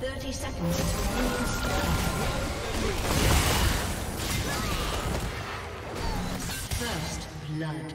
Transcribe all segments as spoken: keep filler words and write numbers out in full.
Thirty seconds to restart. First blood.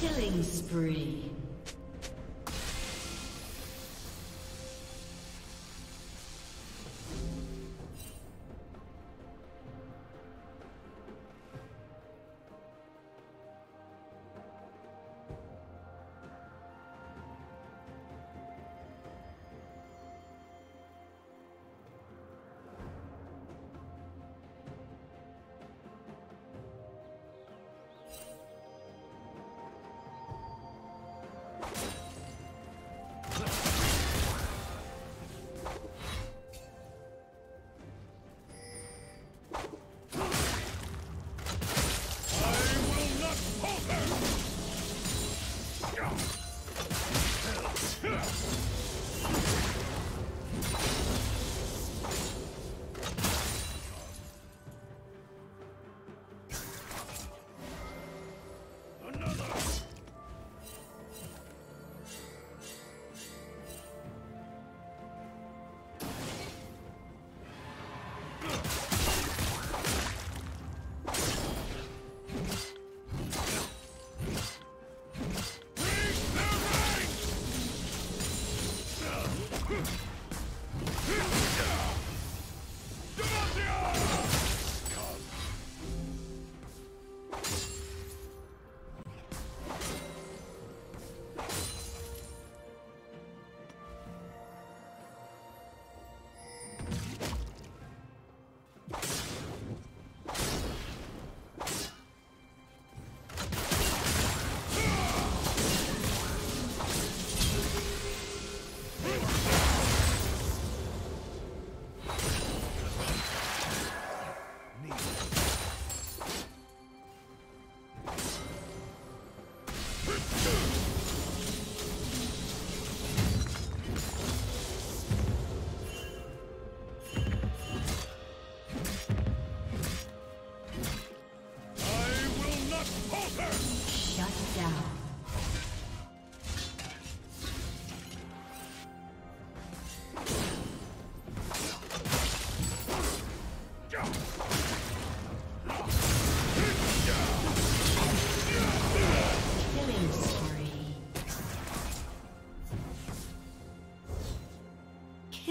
Killing spree.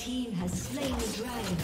The team has slain the dragon.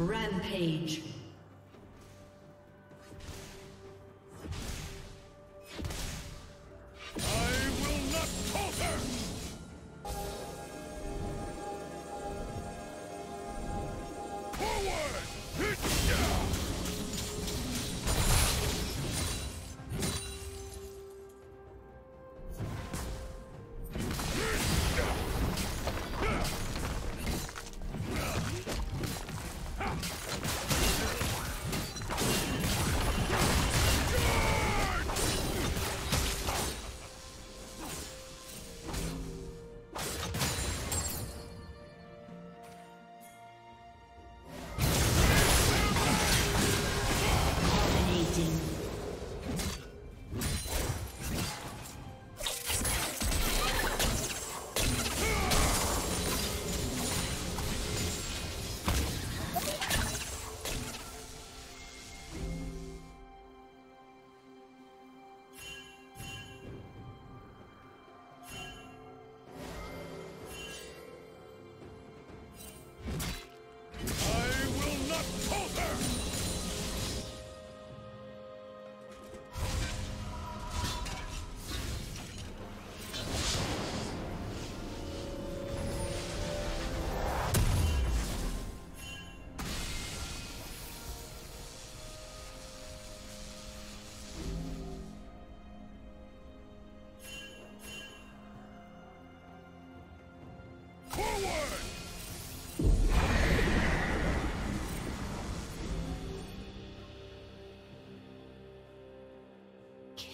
Rampage. Let's go.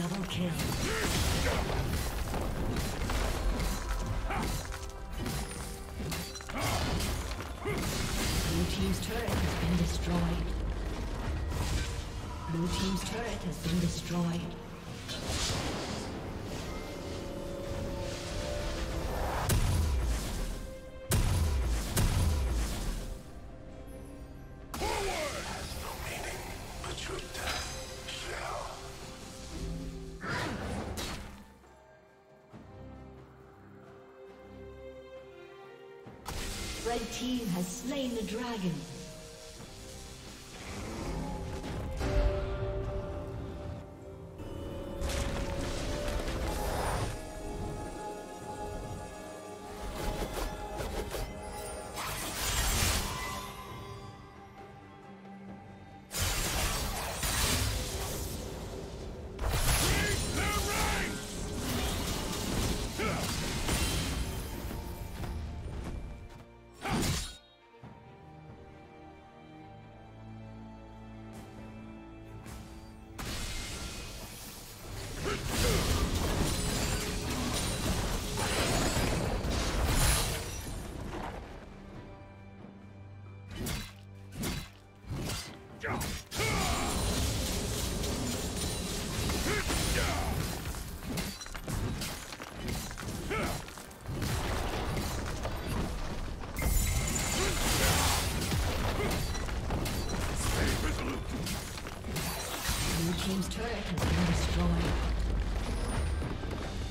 Double kill. Blue team's turret has been destroyed. Blue team's turret has been destroyed. Red team has slain the dragon.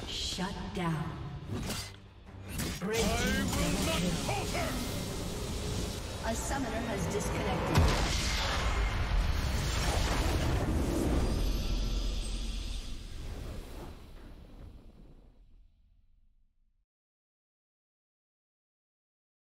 Shut down. Red team. I will not falter. A summoner has disconnected.